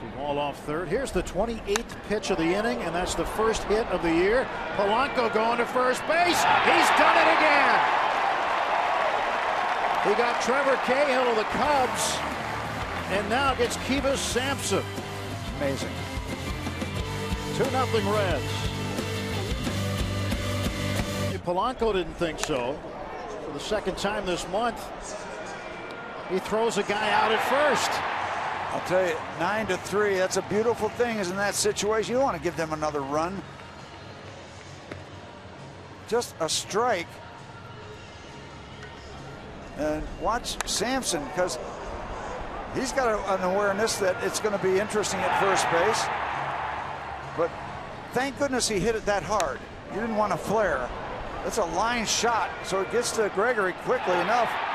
The ball off third. Here's the 28th pitch of the inning, and that's the first hit of the year. Polanco going to first base. He's done it again. He got Trevor Cahill of the Cubs, and now gets Keyvius Sampson. Amazing. 2-0 Reds. Polanco didn't think so. For the second time this month, he throws a guy out at first. I'll tell you, 9-3, that's a beautiful thing, is in that situation. You don't want to give them another run. Just a strike. And watch Sampson, because he's got an awareness that it's going to be interesting at first base. But thank goodness he hit it that hard. You didn't want to flare. That's a line shot, so it gets to Gregory quickly enough.